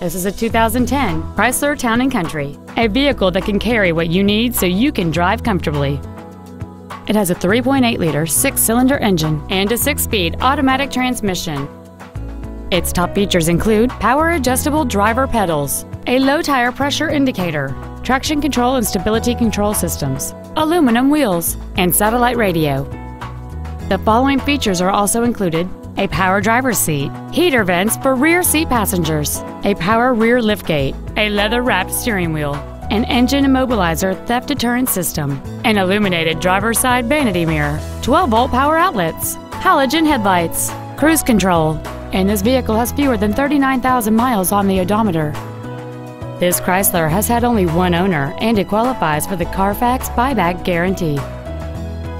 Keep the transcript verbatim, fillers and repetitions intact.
This is a two thousand ten Chrysler Town and Country, a vehicle that can carry what you need so you can drive comfortably. It has a three point eight liter six-cylinder engine and a six-speed automatic transmission. Its top features include power-adjustable driver pedals, a low-tire pressure indicator, traction control and stability control systems, aluminum wheels, and satellite radio. The following features are also included: a power driver's seat, heater vents for rear seat passengers, a power rear liftgate, a leather-wrapped steering wheel, an engine immobilizer theft deterrent system, an illuminated driver's side vanity mirror, twelve volt power outlets, halogen headlights, cruise control, and this vehicle has fewer than thirty-nine thousand miles on the odometer. This Chrysler has had only one owner and it qualifies for the Carfax buyback guarantee.